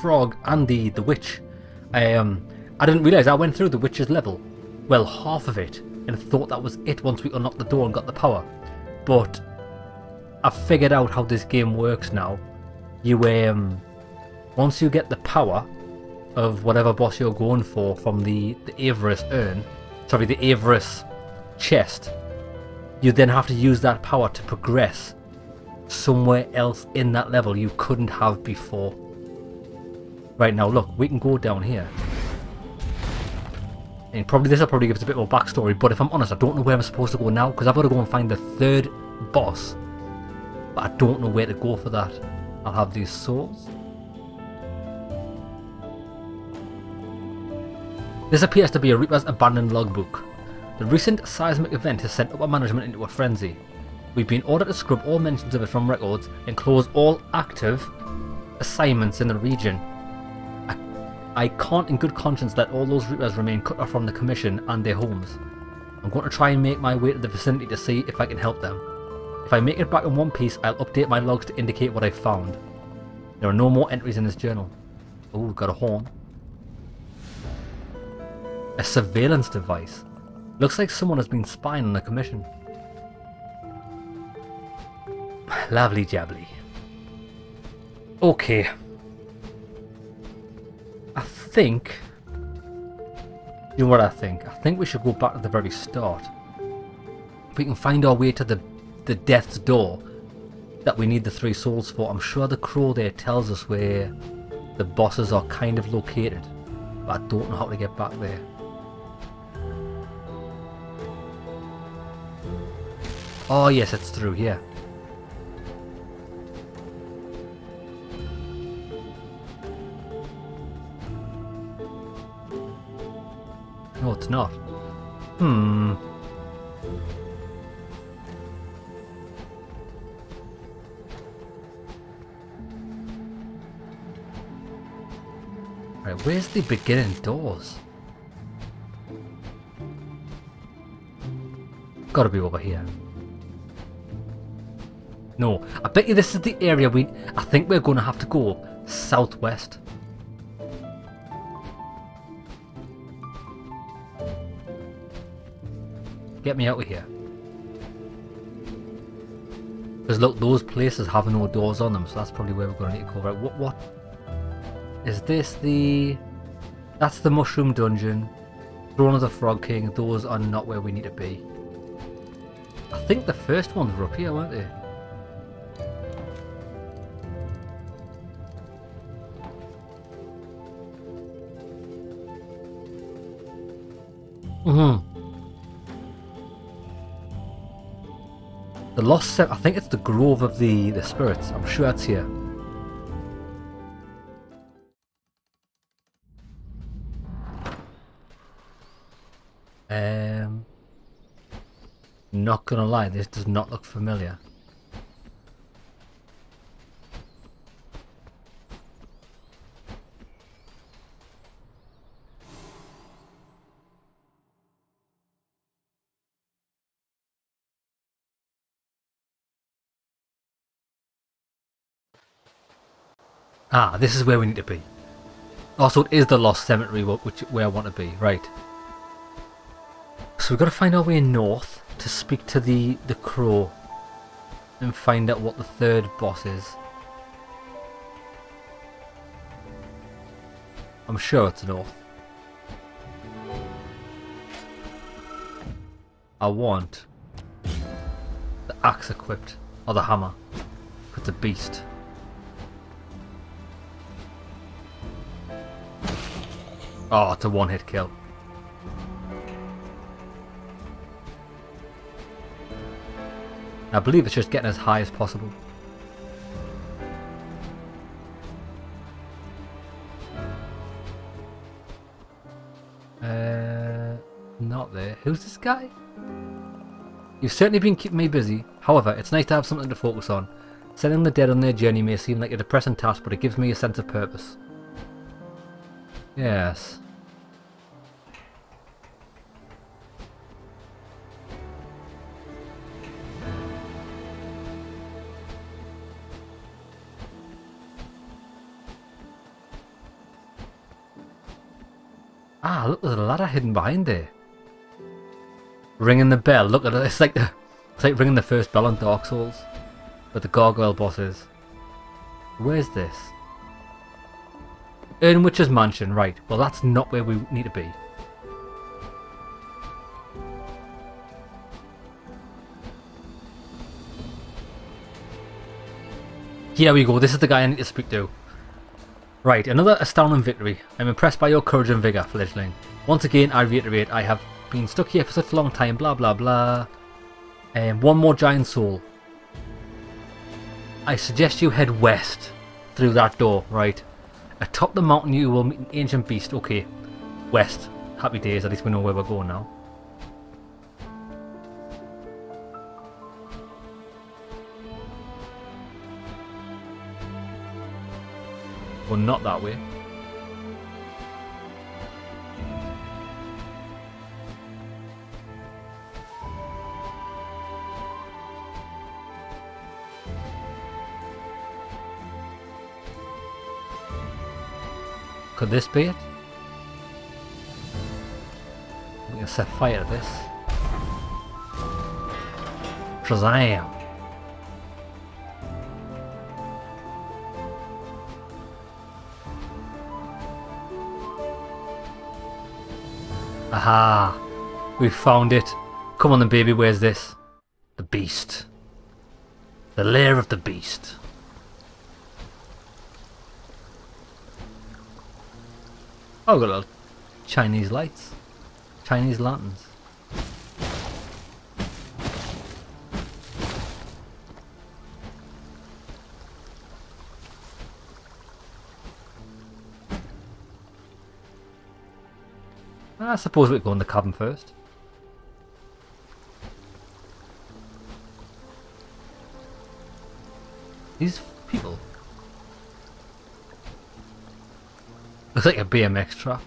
Frog and the Witch. I didn't realise I went through the Witch's level, well, half of it, and thought that was it once we unlocked the door and got the power. But I figured out how this game works now. You once you get the power of whatever boss you're going for from the Averis urn, sorry, the Averis chest, you then have to use that power to progress somewhere else in that level you couldn't have before. Right, now look, we can go down here. And probably this will probably give us a bit more backstory, but if I'm honest, I don't know where I'm supposed to go now, because I've got to go and find the third boss. But I don't know where to go for that. I'll have these swords. This appears to be a Reaper's abandoned logbook. The recent seismic event has sent upper management into a frenzy. We've been ordered to scrub all mentions of it from records and close all active assignments in the region. I can't in good conscience let all those Reapers remain cut off from the Commission and their homes. I'm going to try and make my way to the vicinity to see if I can help them. If I make it back in one piece, I'll update my logs to indicate what I've found. There are no more entries in this journal. Oh, we've got a horn. A surveillance device. Looks like someone has been spying on the Commission. Lovely jabbly. Okay. I think, you know what I think? I think we should go back to the very start. If we can find our way to the Death's Door that we need the three souls for, I'm sure the crow there tells us where the bosses are kind of located. But I don't know how to get back there. Oh yes, it's through here. No, it's not. Right, where's the beginning doors? Gotta be over here. No, I bet you this is the area I think we're gonna have to go southwest. Get me out of here. Because look, those places have no doors on them, so that's probably where we're going to need to go. Right, what? Is this the... That's the Mushroom Dungeon. Throne of the Frog King. Those are not where we need to be. I think the first ones were up here, weren't they? Mm-hmm. The Lost Cemetery, I think it's the Grove of the Spirits, I'm sure it's here. Not gonna lie, this does not look familiar. Ah, this is where we need to be. Also, it is the Lost Cemetery, where I want to be. Right. So we've got to find our way north to speak to the crow and find out what the third boss is. I'm sure it's north. I want the axe equipped, or the hammer, because it's a beast. Oh, it's a one-hit kill. I believe it's just getting as high as possible. Not there. Who's this guy? You've certainly been keeping me busy. However, it's nice to have something to focus on. Sending the dead on their journey may seem like a depressing task, but it gives me a sense of purpose. Yes. Ah, look, there's a ladder hidden behind there. Ringing the bell. Look at it. It's like ringing the first bell on Dark Souls. But the gargoyle bosses. Where's this? In Witcher's Mansion. Right. Well, that's not where we need to be. Here we go. This is the guy I need to speak to. Right, another astounding victory. I'm impressed by your courage and vigour, fledgling. Once again, I reiterate, I have been stuck here for such a long time, blah blah blah. One more giant soul. I suggest you head west through that door, right. Atop the mountain you will meet an ancient beast, okay. West. Happy days, at least we know where we're going now. Well, not that way. Could this be it? We can set fire to this. Presaia. Aha! We found it. Come on then, baby, where's this? The beast. The lair of the beast. Oh, got little Chinese lights. Chinese lanterns. I suppose we'd go in the cabin first. These people. Looks like a BMX trap.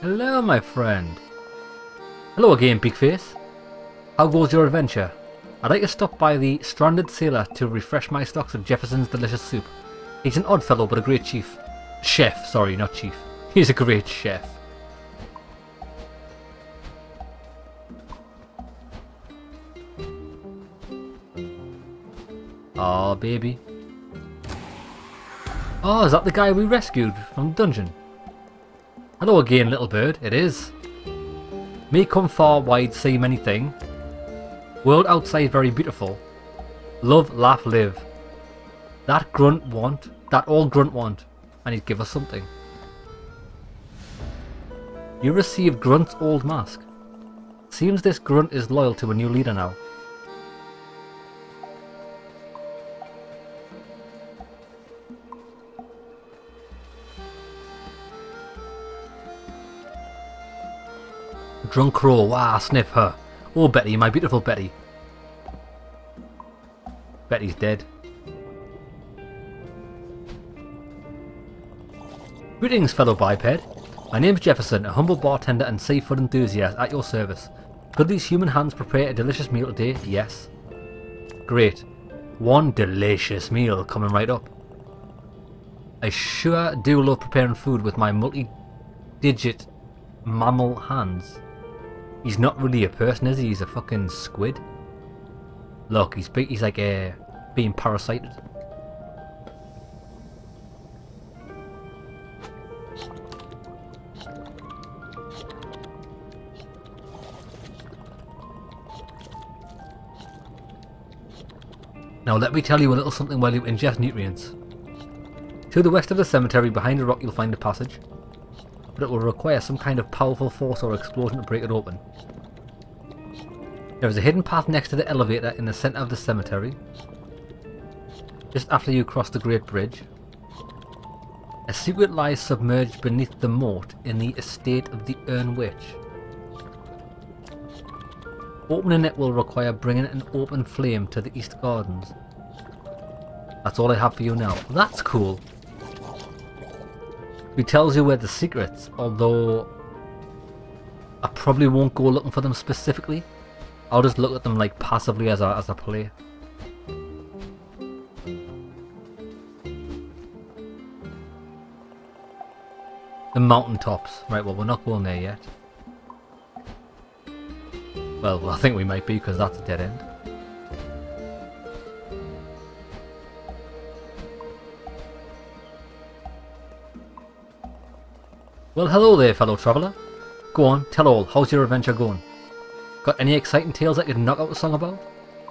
Hello, my friend. Hello again, Big Face. How goes your adventure? I'd like to stop by the Stranded Sailor to refresh my stocks of Jefferson's delicious soup. He's an odd fellow, but a great chief. Chef, sorry, not chief. He's a great chef. Aw, baby. Oh, is that the guy we rescued from the dungeon? Hello again, little bird. It is. May come far, wide, see many things. World outside very beautiful. Love, laugh, live. That grunt want. That old grunt want. And he'd give us something. You received Grunt's old mask. Seems this grunt is loyal to a new leader now. Drunk crow. Wow, sniff her. Oh, Betty, my beautiful Betty. Betty's dead. Greetings, fellow biped. My name's Jefferson, a humble bartender and seafood enthusiast at your service. Could these human hands prepare a delicious meal today? Yes. Great. One delicious meal coming right up. I sure do love preparing food with my multi-digit mammal hands. He's not really a person, is he? He's a fucking squid. Look, he's like being parasited. Now let me tell you a little something while you ingest nutrients. To the west of the cemetery, behind a rock, you'll find a passage. But it will require some kind of powerful force or explosion to break it open. There is a hidden path next to the elevator in the centre of the cemetery, just after you cross the Great Bridge. A secret lies submerged beneath the moat in the estate of the Urn Witch. Opening it will require bringing an open flame to the East Gardens. That's all I have for you now. That's cool. He tells you where the secrets, although I probably won't go looking for them specifically. I'll just look at them like passively as I play. The mountaintops. Right, well, we're not going there yet. Well, I think we might be, because that's a dead end. Well, hello there, fellow traveller. Go on, tell all, how's your adventure going? Got any exciting tales I could knock out a song about?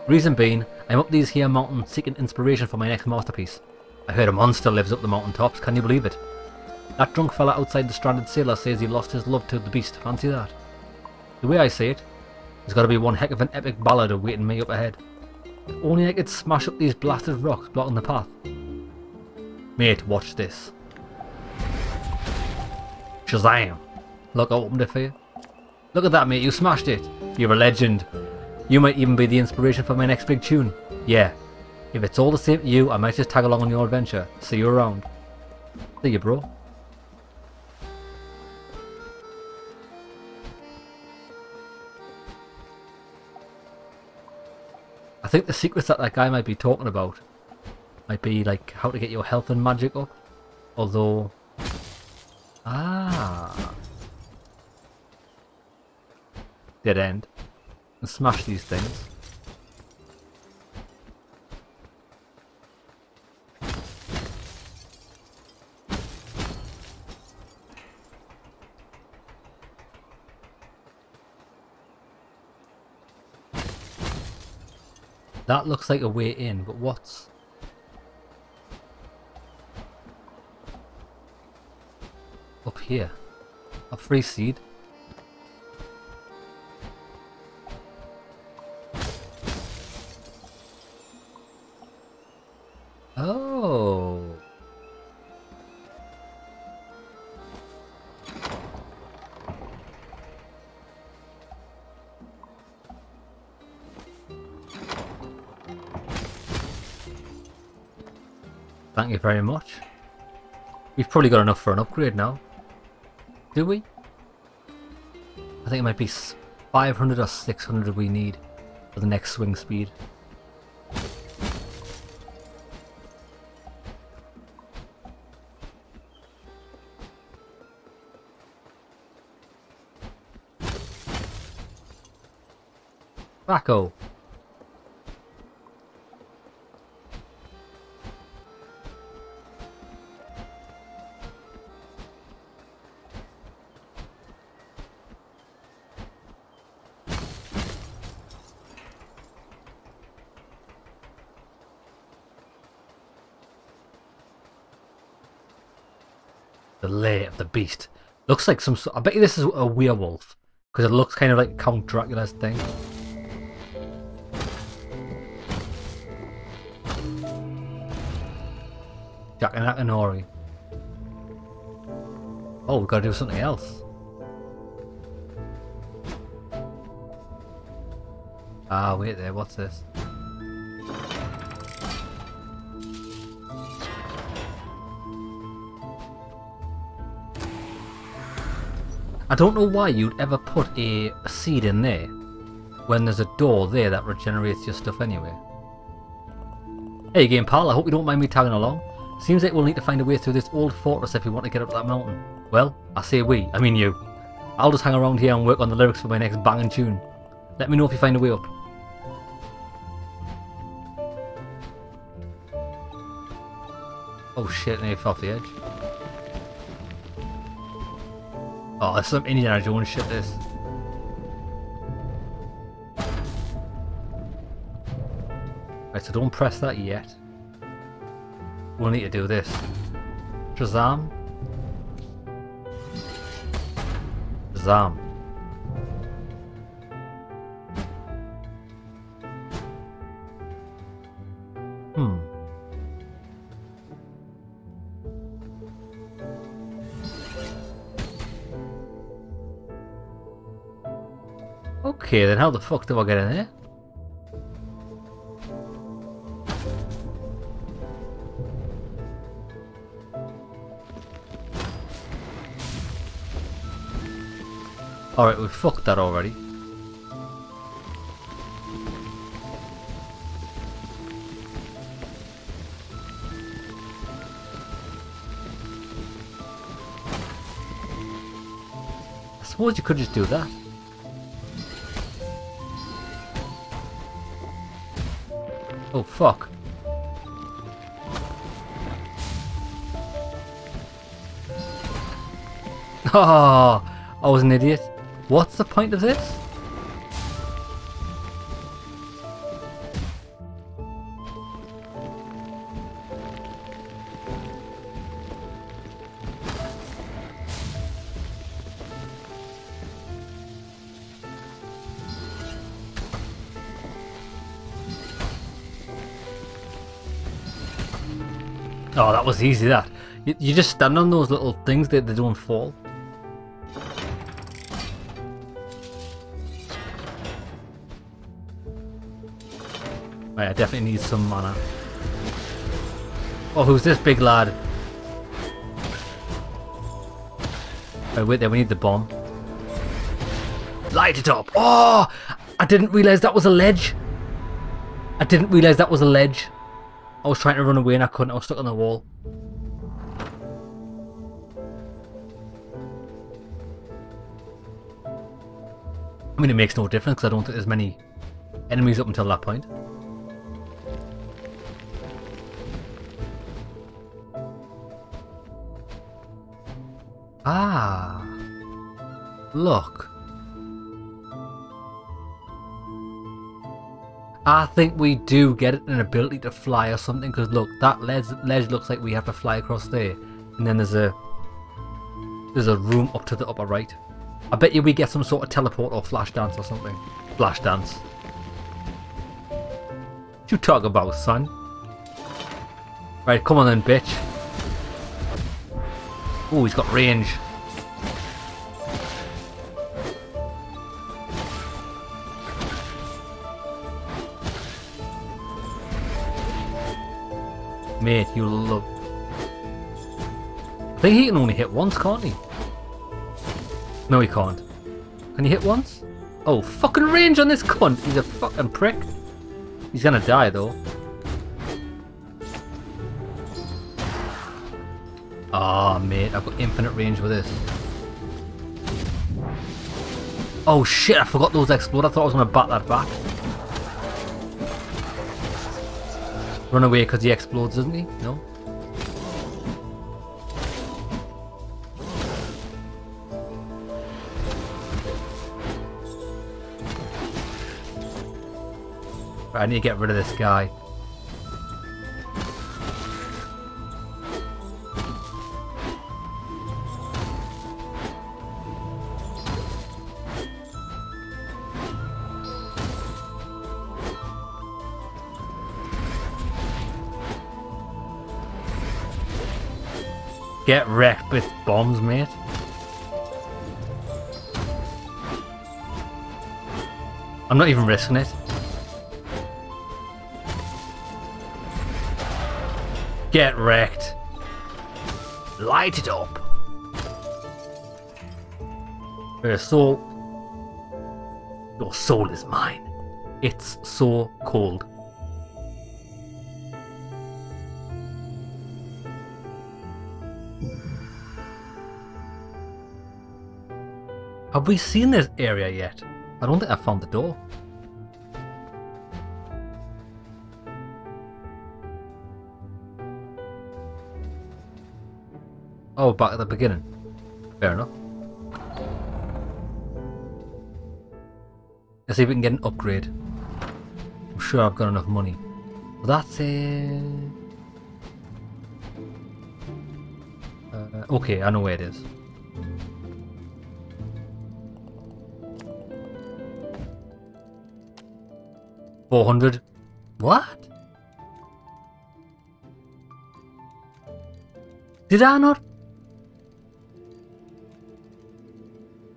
Reason being, I'm up these here mountains seeking inspiration for my next masterpiece. I heard a monster lives up the mountain tops, can you believe it? That drunk fella outside the Stranded Sailor says he lost his love to the beast, fancy that. The way I see it, there's gotta be one heck of an epic ballad awaiting me up ahead. If only I could smash up these blasted rocks blocking the path. Mate, watch this. Shazam! Look, I opened it for you. Look at that, mate, you smashed it. You're a legend. You might even be the inspiration for my next big tune. Yeah. If it's all the same to you, I might just tag along on your adventure. See you around. See you, bro. I think the secrets that guy might be talking about might be like how to get your health and magic up. Although... Ah, dead end. And smash these things. That looks like a way in, but what's... up here? A free seed. Oh. Thank you very much. We've probably got enough for an upgrade now. Do we? I think it might be 500 or 600 we need for the next swing speed. Tobacco! The Lair of the Beast. Looks like some sort... I bet you this is a werewolf. Because it looks kind of like Count Dracula's thing. Jack and Akinori. Oh, we've got to do something else. Ah, wait there, what's this? I don't know why you'd ever put a seed in there when there's a door there that regenerates your stuff anyway. Hey game pal, I hope you don't mind me tagging along. Seems like we'll need to find a way through this old fortress if we want to get up that mountain. Well, I say we, I mean you. I'll just hang around here and work on the lyrics for my next banging tune. Let me know if you find a way up. Oh shit, nearly fell off the edge. Oh, there's some Indiana Jones shit this. Right, so don't press that yet. We'll need to do this. Shazam. Shazam. Okay, then how the fuck do I get in there? Alright, we fucked that already. suppose you could just do that. Oh, fuck. Oh, I was an idiot. What's the point of this? Oh, that was easy, that. You just stand on those little things that they don't fall. Right, I definitely need some mana. Oh, who's this big lad? Right, wait there, we need the bomb. Light it up! Oh! I didn't realise that was a ledge. I was trying to run away and I couldn't. I was stuck on the wall. I mean, it makes no difference because I don't think there's many enemies up until that point. Ah, look. I think we do get an ability to fly or something, because look, that ledge looks like we have to fly across there, and then there's a room up to the upper right. I bet you we get some sort of teleport or flash dance or something. Flash dance. What you talk about, son? Right, come on then, bitch. Oh, he's got range. Mate, you love. I think he can only hit once, can't he? No, he can't. Can he hit once? Oh, fucking range on this cunt! He's a fucking prick. He's gonna die, though. Ah, mate, I've got infinite range with this. Oh shit, I forgot those explode. I thought I was gonna bat that back. Run away because he explodes, doesn't he? No. Right, I need to get rid of this guy. Get wrecked with bombs, mate. I'm not even risking it. Get wrecked. Light it up. Your soul. Your soul is mine. It's so cold. Have we seen this area yet? I don't think I found the door. Oh, back at the beginning. Fair enough. Let's see if we can get an upgrade. I'm sure I've got enough money. Well, that's it. Okay, I know where it is. $400. What? Did I not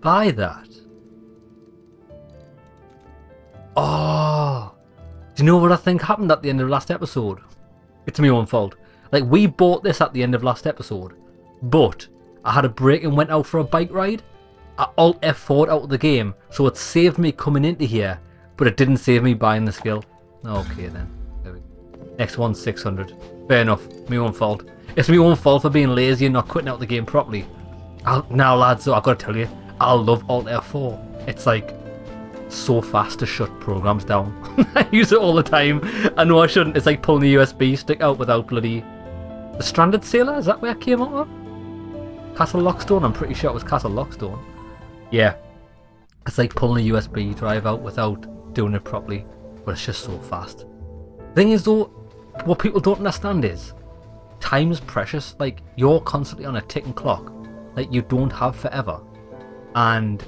buy that? Oh, do you know what I think happened at the end of last episode? It's my own fault. Like, we bought this at the end of last episode, but I had a break and went out for a bike ride. I alt F4'd out of the game, so it saved me coming into here. But it didn't save me buying the skill. Okay then. There we go. Next one's 600. Fair enough. My own fault. It's my own fault for being lazy and not quitting out the game properly. Now lads, so I've got to tell you, I love Alt F4. It's like so fast to shut programs down. I use it all the time. I know I shouldn't. It's like pulling the USB stick out without bloody... The Stranded Sailor? Is that where I came out of? Castle Lockstone? I'm pretty sure it was Castle Lockstone. Yeah. It's like pulling a USB drive out without doing it properly. But it's just so fast. Thing is though, what people don't understand is time's precious. Like, you're constantly on a ticking clock. Like, you don't have forever. And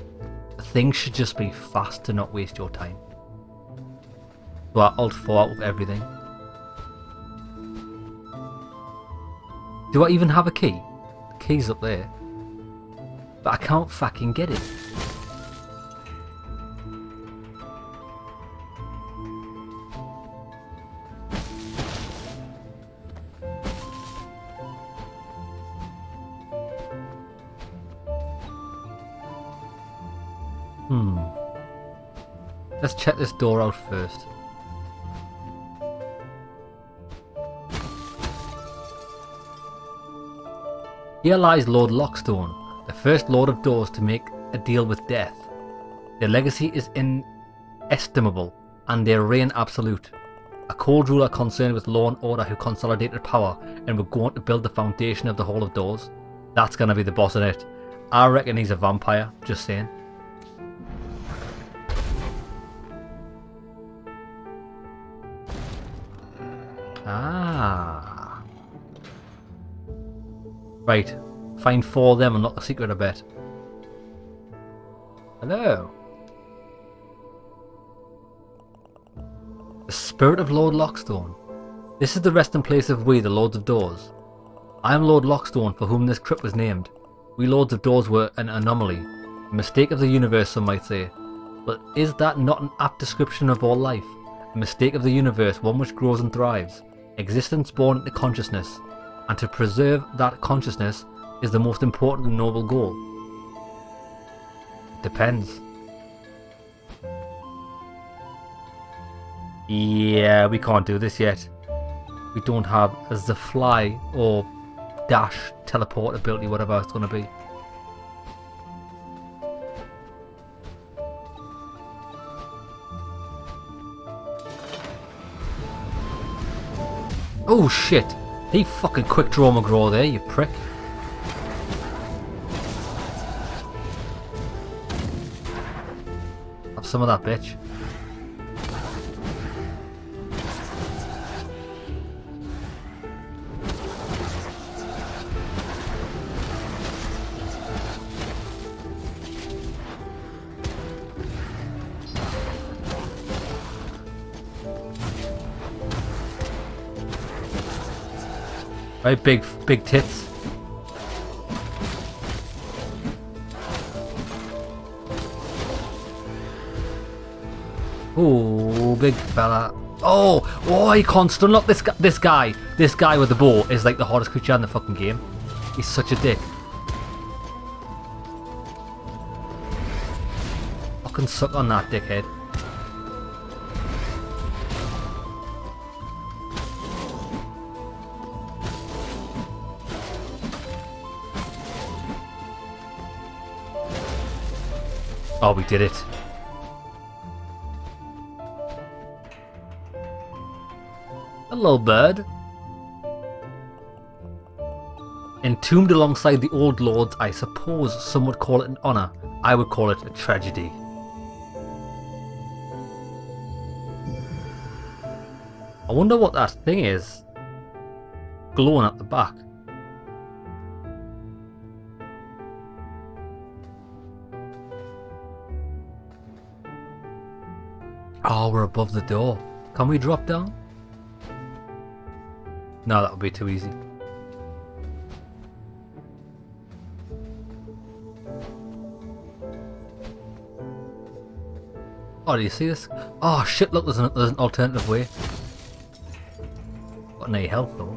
things should just be fast to not waste your time. So I alt 4 out of everything. Do I even have a key? The key's up there. But I can't fucking get it. Let's check this door out first. Here lies Lord Lockstone, the first Lord of Doors to make a deal with death. Their legacy is inestimable and their reign absolute. A cold ruler concerned with law and order who consolidated power and were going to build the foundation of the Hall of Doors. That's gonna be the boss in it. I reckon he's a vampire, just saying. Ah. Right. Find 4 of them and lock the secret, I bet. Hello. The spirit of Lord Lockstone. This is the resting place of we, the Lords of Doors. I am Lord Lockstone, for whom this crypt was named. We Lords of Doors were an anomaly. A mistake of the universe, some might say. But is that not an apt description of all life? A mistake of the universe, one which grows and thrives. Existence born into consciousness, and to preserve that consciousness is the most important and noble goal. It depends. Yeah, we can't do this yet. We don't have as the fly or dash teleport ability, whatever it's going to be. Oh shit! He fucking quick draw McGraw there, you prick. Have some of that, bitch. Right, big tits. Oh, big fella. Oh, he can't stun lock this guy. This guy with the bow is like the hardest creature in the fucking game. He's such a dick. Fucking suck on that, dickhead. Oh, we did it. Hello, bird. Entombed alongside the old lords, I suppose some would call it an honor. I would call it a tragedy. I wonder what that thing is glowing at the back. Oh, we're above the door. Can we drop down? No, that would be too easy. Oh, do you see this? Oh shit, look, there's an alternative way. Got no health though.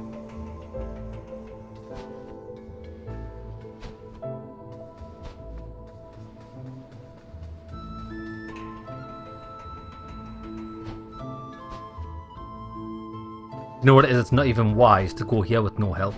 You know what it is, it's not even wise to go here with no health.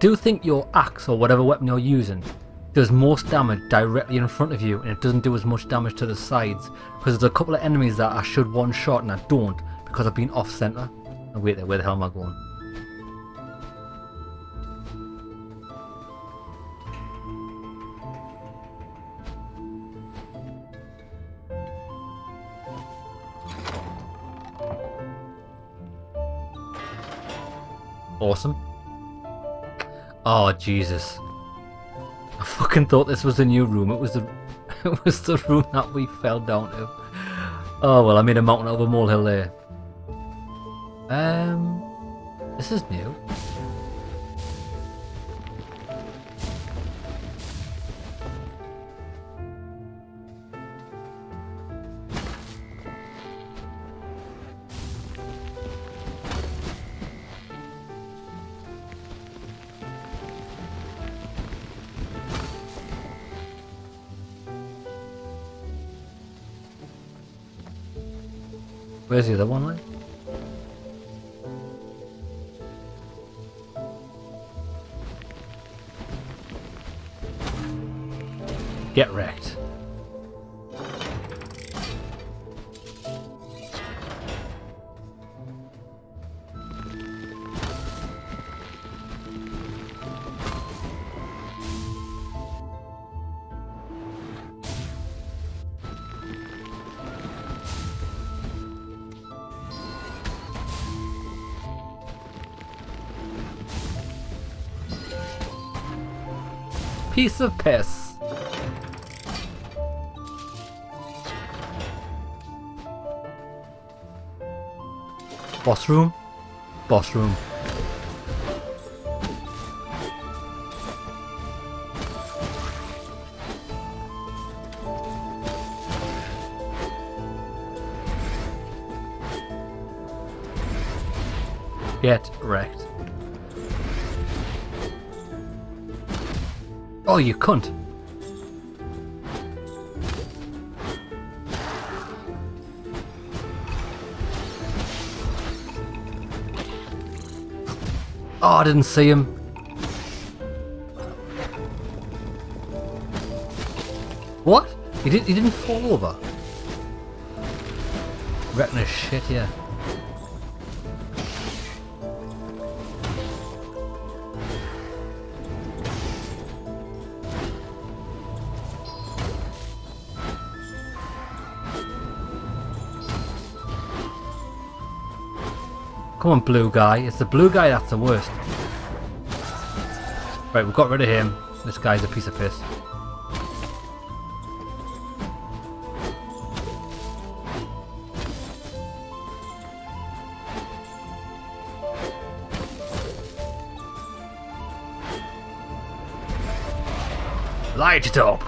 do think your axe or whatever weapon you're using does most damage directly in front of you, and it doesn't do as much damage to the sides, because there's a couple of enemies that I should one shot and I don't because I've been off center. Oh, wait there, where the hell am I going? Awesome. Oh Jesus, I fucking thought this was a new room. It was the room that we fell down to. Oh well, I made a mountain out of a molehill there. This is new. Where's the other one, like? Get wrecked. Piece of piss. Boss room? Boss room. Get wrecked. Oh, you cunt. Oh, I didn't see him. What? He didn't fall over. Wrecking his shit here. Come on, blue guy. It's the blue guy that's the worst. Right, we've got rid of him. This guy's a piece of piss. Light it up!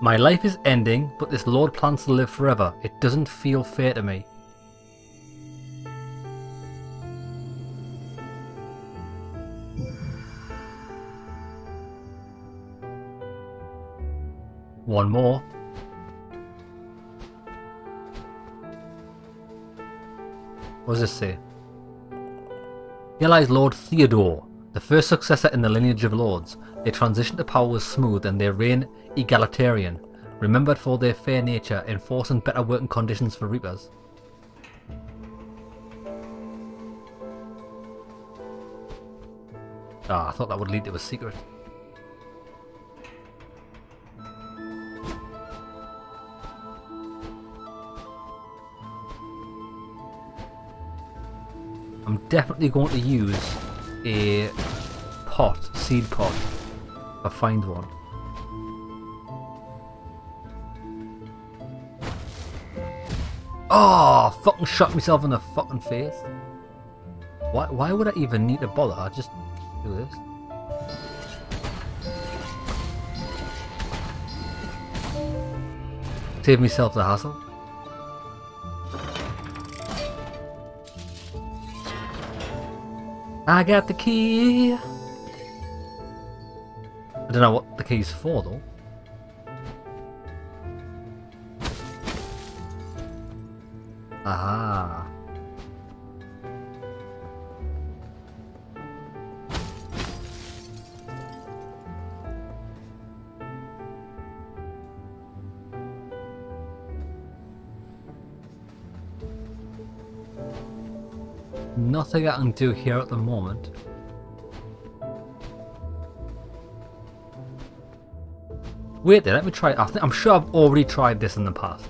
My life is ending, but this lord plans to live forever. It doesn't feel fair to me. One more. What does this say? Here lies Lord Theodore, the first successor in the lineage of lords. Their transition to power was smooth and their reign egalitarian, remembered for their fair nature, enforcing better working conditions for reapers. Ah, I thought that would lead to a secret. I'm definitely going to use a pot, seed pot, if I find one. Oh, fucking shot myself in the fucking face. Why would I even need to bother? I'll just do this. Save myself the hassle. I got the key. I don't know what the key's for though. Aha. Nothing I can do here at the moment. Wait there, let me try it. I'm sure I've already tried this in the past.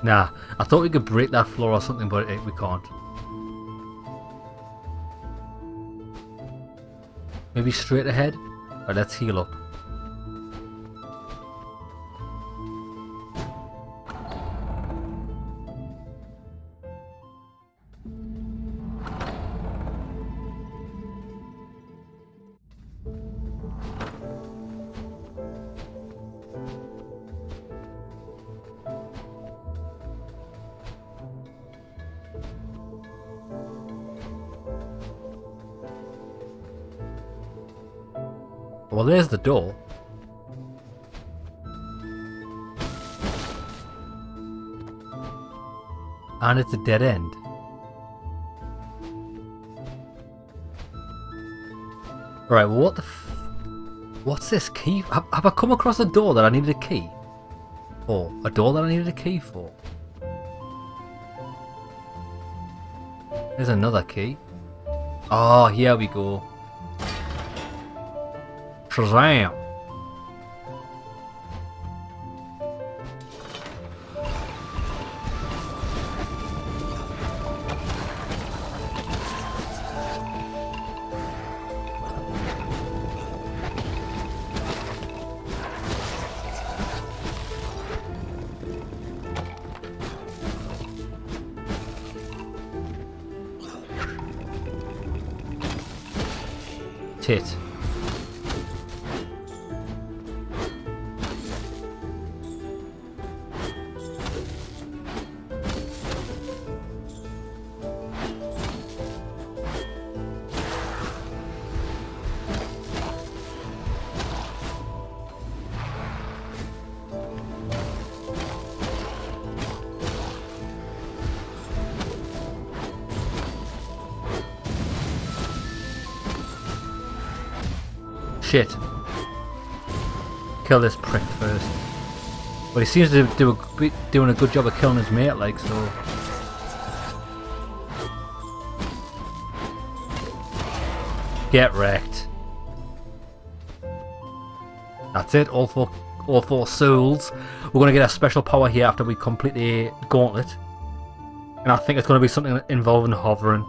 Nah, I thought we could break that floor or something, but we can't. Maybe straight ahead? Alright, let's heal up. Well, there's the door. And it's a dead end. Right, well, what the what's this key? Have I come across a door that I needed a key? Or a door that I needed a key for? There's another key. Oh, here we go. Shazam! Tit. Shit. Kill this prick first. Well, he seems to be doing a good job of killing his mate, like, so... Get wrecked. That's it, all four souls. We're going to get a special power here after we complete the gauntlet. And I think it's going to be something involving hovering.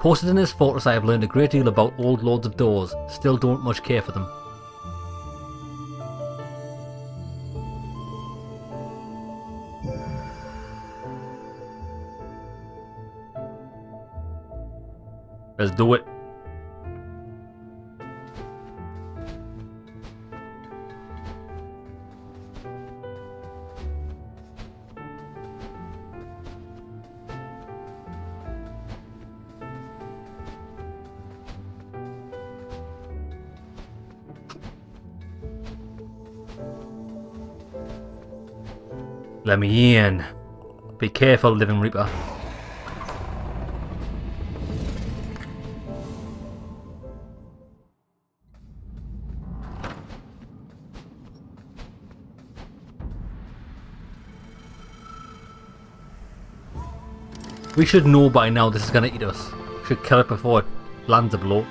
Posted in this fortress, I have learned a great deal about old lords of doors. Still don't much care for them. Let's do it. Let me in. Be careful, Living Reaper. We should know by now this is going to eat us. We should kill it before it lands a blow.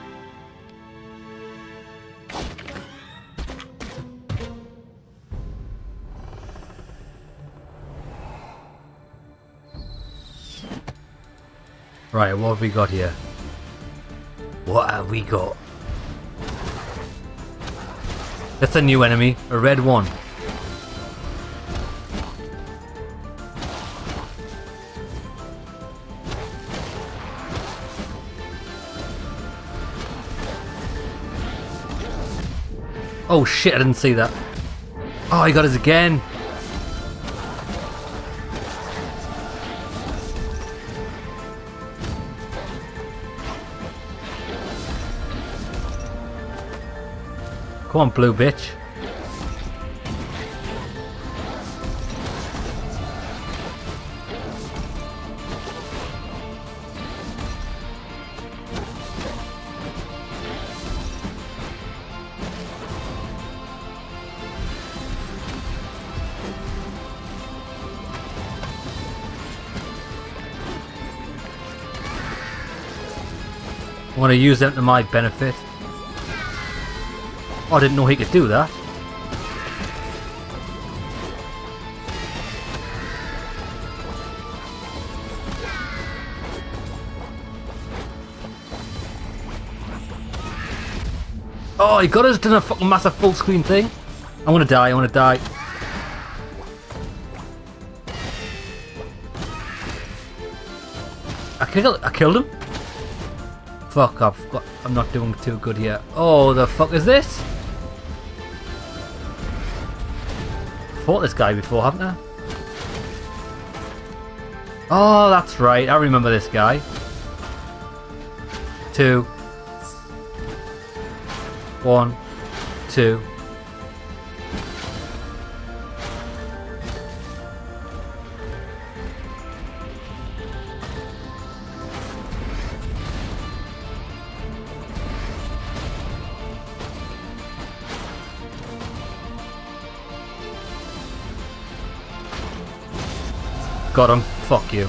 Right, what have we got here? What have we got? That's a new enemy, a red one. Oh shit, I didn't see that. Oh, he got us again. Come on, blue bitch. I want to use them to my benefit. Oh, I didn't know he could do that. Oh, he got us done a fucking massive full screen thing. I want to die, I want to die. I killed him. Fuck, I'm not doing too good here. Oh, the fuck is this? Fought this guy before, haven't I? Oh, that's right. I remember this guy. Two. One. Two. Got him. Fuck you.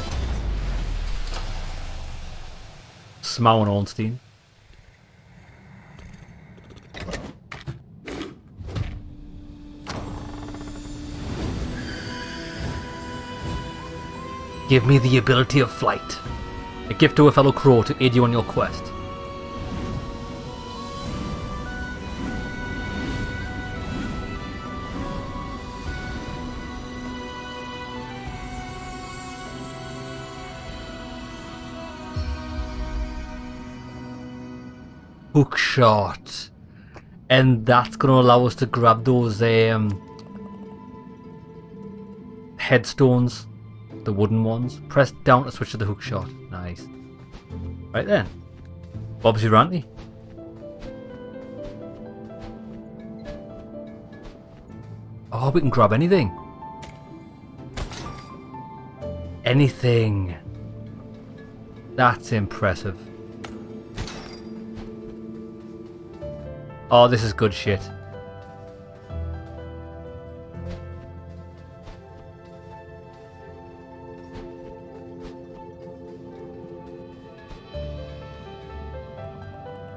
Smowen Ornstein. Give me the ability of flight. A gift to a fellow crow to aid you on your quest. Hookshot, and that's going to allow us to grab those headstones, the wooden ones. Press down to switch to the hookshot. Nice. Right then, Bob's your auntie. Oh, we can grab anything. Anything. That's impressive. Oh, this is good shit.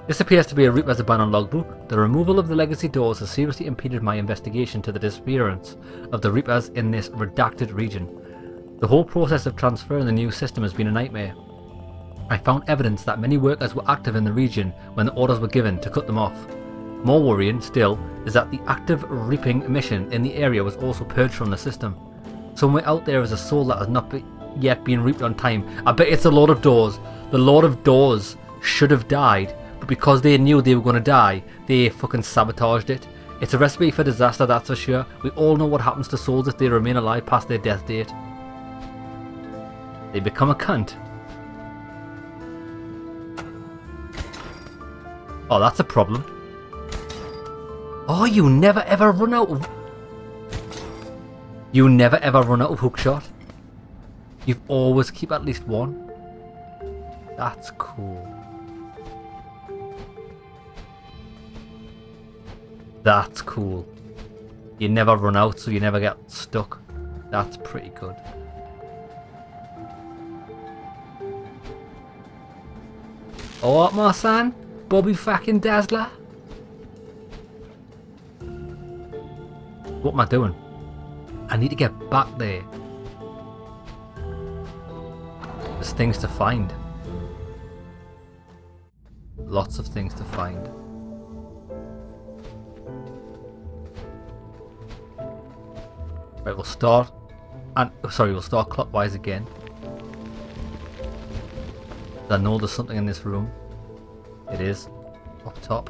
This appears to be a route as a ban on logbook. The removal of the legacy doors has seriously impeded my investigation to the disappearance of the Reapers in this redacted region. The whole process of transferring the new system has been a nightmare. I found evidence that many workers were active in the region when the orders were given to cut them off. More worrying still is that the active reaping mission in the area was also purged from the system. Somewhere out there is a soul that has not yet been reaped on time. I bet it's the Lord of Doors. The Lord of Doors should have died, but because they knew they were going to die, they fucking sabotaged it. It's a recipe for disaster, that's for sure. We all know what happens to souls if they remain alive past their death date. They become a cunt. Oh, that's a problem. Oh, you never ever run out of... You never ever run out of hookshot. You've always keep at least one. That's cool. That's cool. You never run out, so you never get stuck. That's pretty good. Alright, my son. Bobby fucking Dazzler. What am I doing? I need to get back there. There's things to find. Lots of things to find. Right, we'll start clockwise again. I know there's something in this room. It is up top.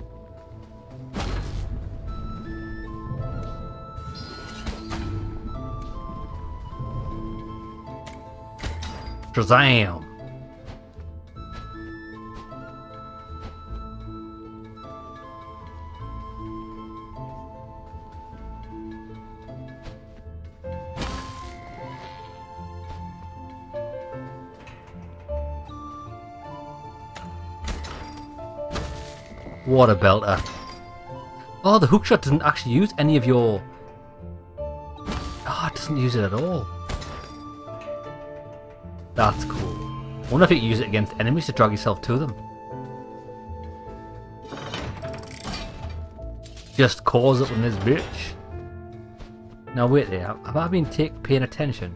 Shazam! What a belter. Oh, the hookshot doesn't actually use any of your... Oh, it doesn't use it at all. That's cool. I wonder if you can use it against enemies to drag yourself to them. Just cause it on this bitch. Now wait there, have I been paying attention?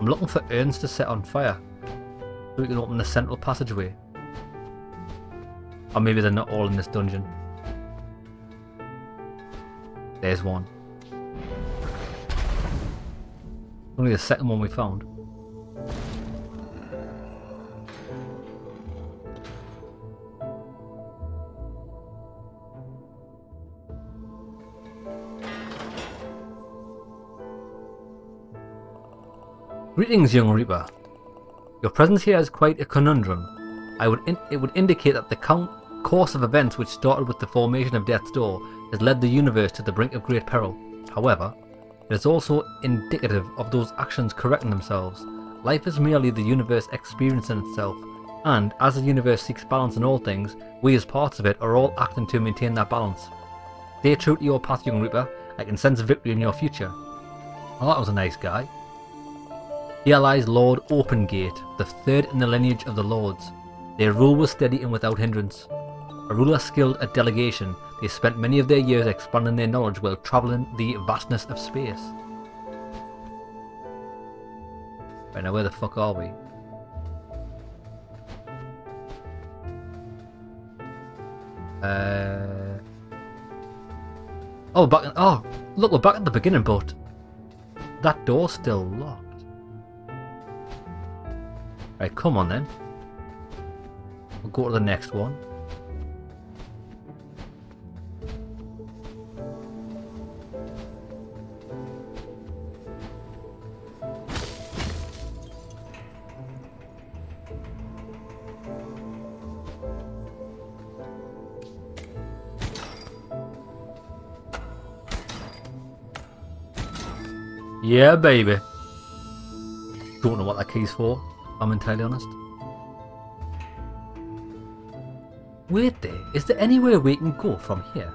I'm looking for urns to set on fire, so we can open the central passageway. Or maybe they're not all in this dungeon. There's one. Only the second one we found. Greetings, young Reaper. Your presence here is quite a conundrum. It would indicate that the course of events which started with the formation of Death's Door has led the universe to the brink of great peril. However, it is also indicative of those actions correcting themselves. Life is merely the universe experiencing itself, and as the universe seeks balance in all things, we as parts of it are all acting to maintain that balance. Stay true to your path, young Reaper. I can sense victory in your future. Oh, that was a nice guy. Here lies Lord Open Gate, the third in the lineage of the Lords. Their rule was steady and without hindrance. A ruler skilled at delegation, they spent many of their years expanding their knowledge while travelling the vastness of space. Right, now where the fuck are we? Oh, back in... Oh, look, we're back at the beginning, but... that door's still locked. Right, come on then. We'll go to the next one. Yeah, baby. Don't know what that key's for. I'm entirely honest. Wait there, is there anywhere we can go from here?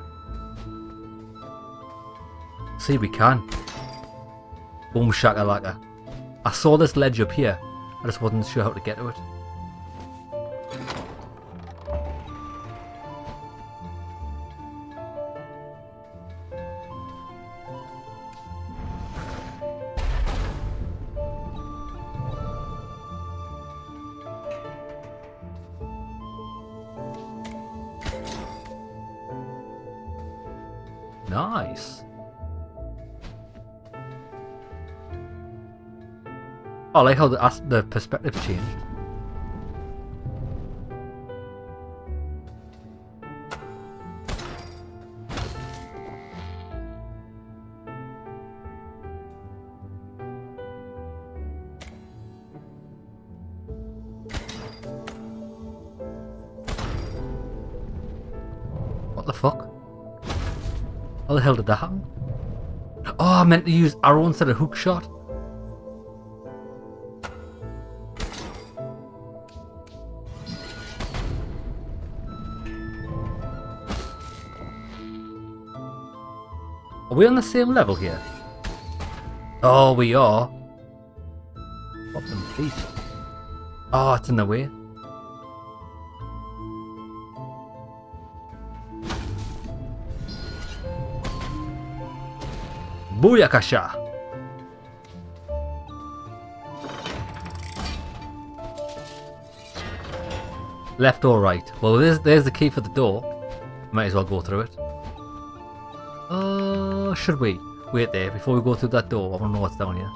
See, we can. Boom shakalaka. I saw this ledge up here, I just wasn't sure how to get to it. Nice. Oh, I like how the perspective changed. What the fuck? How the hell did that happen? Oh, I meant to use arrow instead of hook shot. Are we on the same level here? Oh, we are. Pop them feet. Oh, it's in the way. Booyakasha! Left or right? Well, there's the key for the door. Might as well go through it. Should we? Wait there, before we go through that door, I want to know what's down here.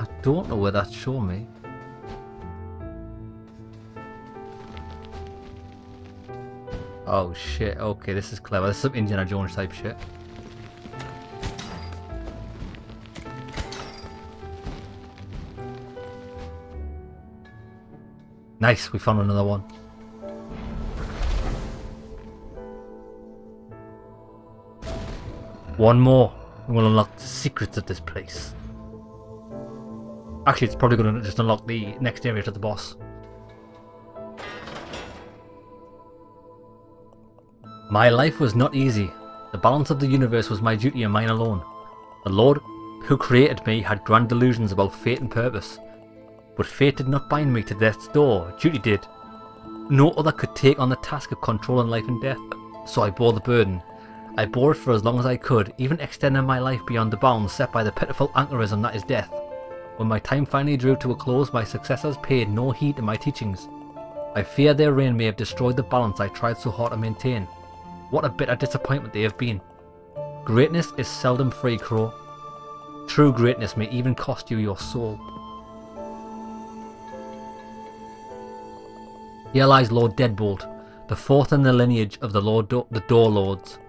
I don't know where that's showing me. Oh shit, okay, this is clever. This is some Indiana Jones type shit. Nice, we found another one. One more, and we'll unlock the secrets of this place. Actually, it's probably going to just unlock the next area to the boss. My life was not easy. The balance of the universe was my duty and mine alone. The Lord who created me had grand delusions about fate and purpose. But fate did not bind me to death's door, duty did. No other could take on the task of controlling life and death, so I bore the burden. I bore it for as long as I could, even extending my life beyond the bounds set by the pitiful anchorism that is death. When my time finally drew to a close, my successors paid no heed to my teachings. I fear their reign may have destroyed the balance I tried so hard to maintain. What a bitter disappointment they have been. Greatness is seldom free, Crow. True greatness may even cost you your soul. Here lies Lord Deadbolt, the fourth in the lineage of the Door Lords.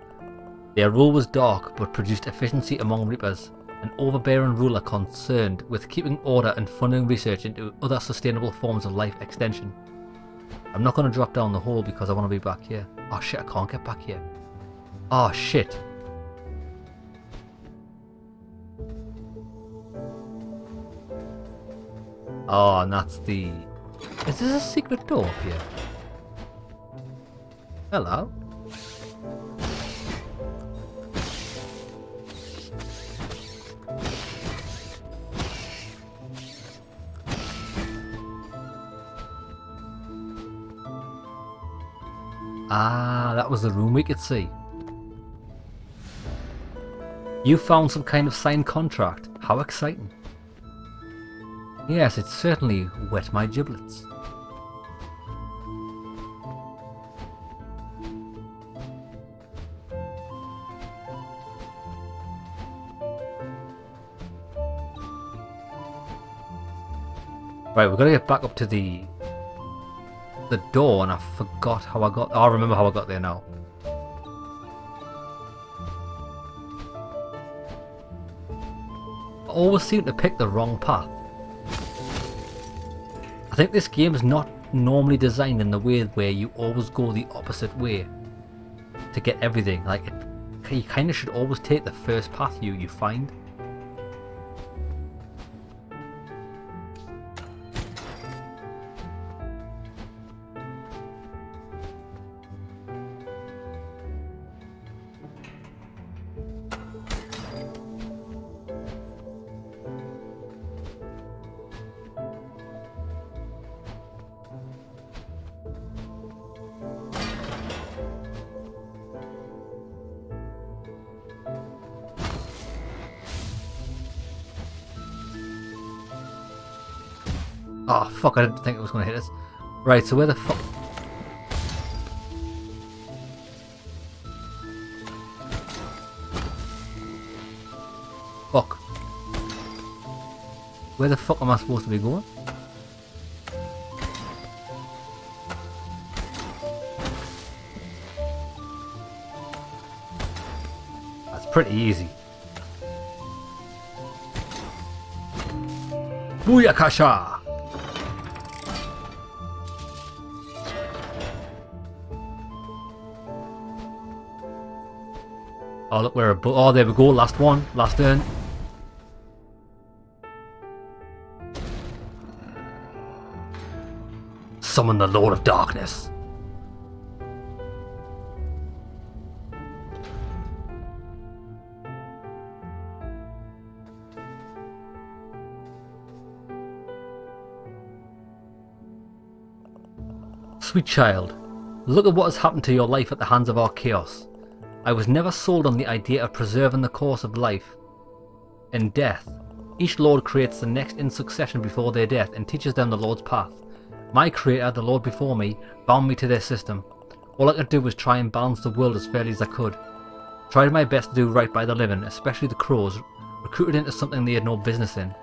Their rule was dark but produced efficiency among Reapers, an overbearing ruler concerned with keeping order and funding research into other sustainable forms of life extension. I'm not going to drop down the hole because I want to be back here. Oh shit, I can't get back here. Oh shit. Oh, and that's the... Is this a secret door up here? Hello? Ah, that was the room we could see. You found some kind of signed contract. How exciting. Yes, it certainly wet my giblets. Right, we're gonna get back up to the door, and I forgot how I got... Oh, I remember how I got there now. I always seem to pick the wrong path. I think this game is not normally designed in the way where you always go the opposite way to get everything. Like, you kind of should always take the first path you find. Oh fuck, I didn't think it was going to hit us. Right, so where the fuck... Fuck. Where the fuck am I supposed to be going? That's pretty easy. Booyakasha! Oh look, we're a boat. Oh, there we go. Last one. Last turn. Summon the Lord of Darkness. Sweet child, look at what has happened to your life at the hands of our chaos. I was never sold on the idea of preserving the course of life and death. Each Lord creates the next in succession before their death and teaches them the Lord's path. My creator, the Lord before me, bound me to their system. All I could do was try and balance the world as fairly as I could. Tried my best to do right by the living, especially the crows, recruited into something they had no business in.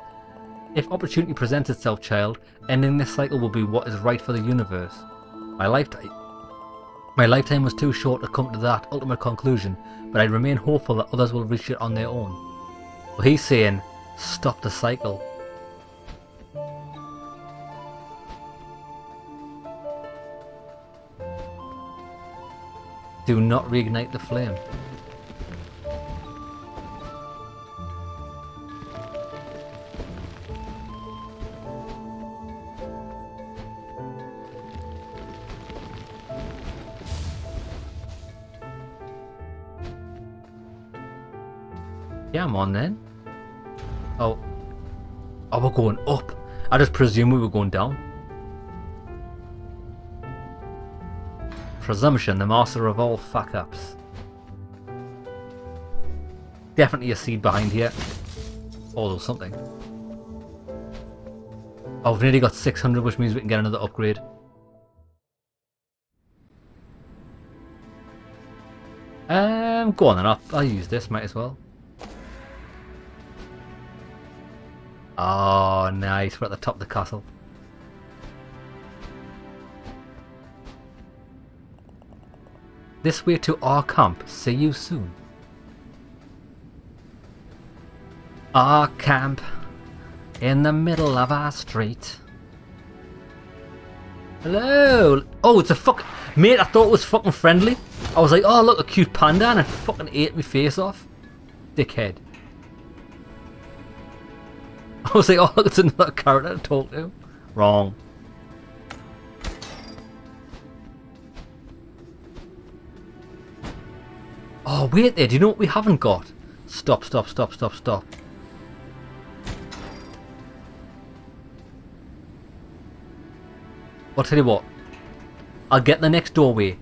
If opportunity presents itself, child, ending this cycle will be what is right for the universe. My lifetime was too short to come to that ultimate conclusion, but I remain hopeful that others will reach it on their own. Well, he's saying, stop the cycle. Do not reignite the flame. Yeah, I'm on then. Oh. Oh, we're going up. I just presume we were going down. Presumption, the master of all fuck-ups. Definitely a seed behind here. Oh, there's something. Oh, we've nearly got 600, which means we can get another upgrade. Go on then, I'll use this, might as well. Oh, nice, we're at the top of the castle. This way to our camp, see you soon. Our camp, in the middle of our street. Hello! Oh, it's a fuck... Mate, I thought it was fucking friendly. I was like, oh look, a cute panda, and it fucking ate my face off. Dickhead. I was like, oh look, it's another character to talk to. Wrong. Oh wait there, do you know what we haven't got? Stop, stop, stop, stop, stop. I'll tell you what. I'll get the next doorway.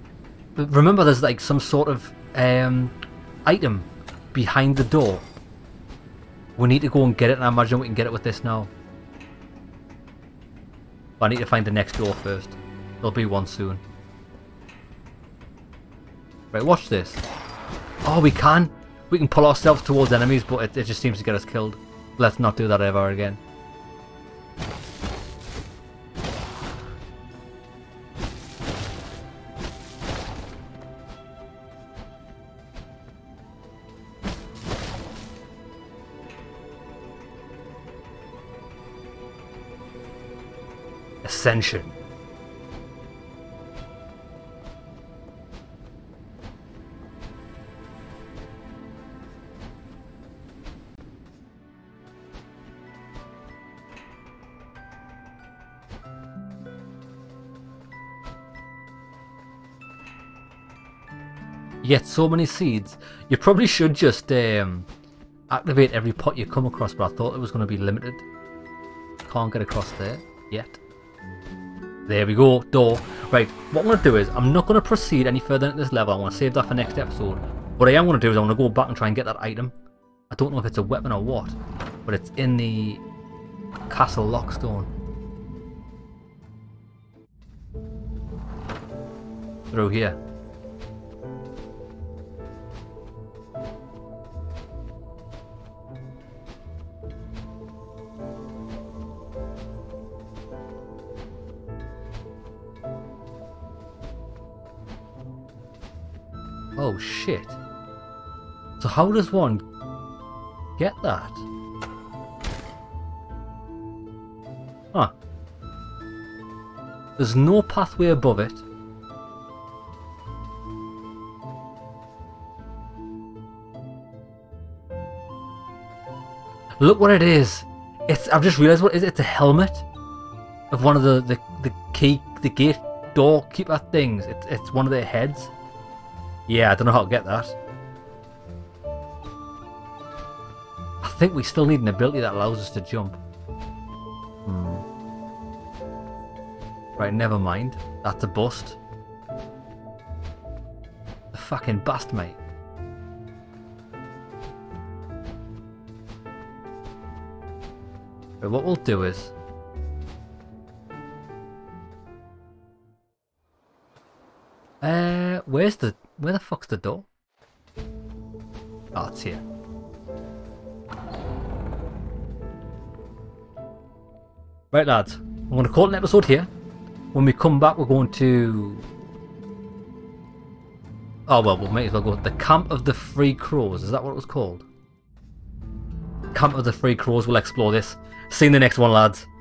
But remember there's like some sort of item behind the door. We need to go and get it, and I imagine we can get it with this now. But I need to find the next door first. There'll be one soon. Right, watch this. Oh, we can! We can pull ourselves towards enemies, but it just seems to get us killed. Let's not do that ever again. Ascension. Yet so many seeds. You probably should just activate every pot you come across, but I thought it was going to be limited. Can't get across there yet. There we go, door. Right, what I'm going to do is, I'm not going to proceed any further at this level. I want to save that for next episode. What I am going to do is, I'm going to go back and try and get that item. I don't know if it's a weapon or what, but it's in the Castle Lockstone. Through here. Oh shit. So how does one get that? Huh. There's no pathway above it. Look what it is! I've just realised what it is, it's a helmet of one of the gate doorkeeper things. It's one of their heads. Yeah, I don't know how to get that. I think we still need an ability that allows us to jump. Right, never mind. That's a bust. The fucking bust, mate. But what we'll do is... Where the fuck's the door? Oh, it's here. Right, lads. I'm going to call it an episode here. When we come back, we're going to... Oh, well, we might as well go to the Camp of the Free Crows. Is that what it was called? Camp of the Free Crows. We'll explore this. See you in the next one, lads.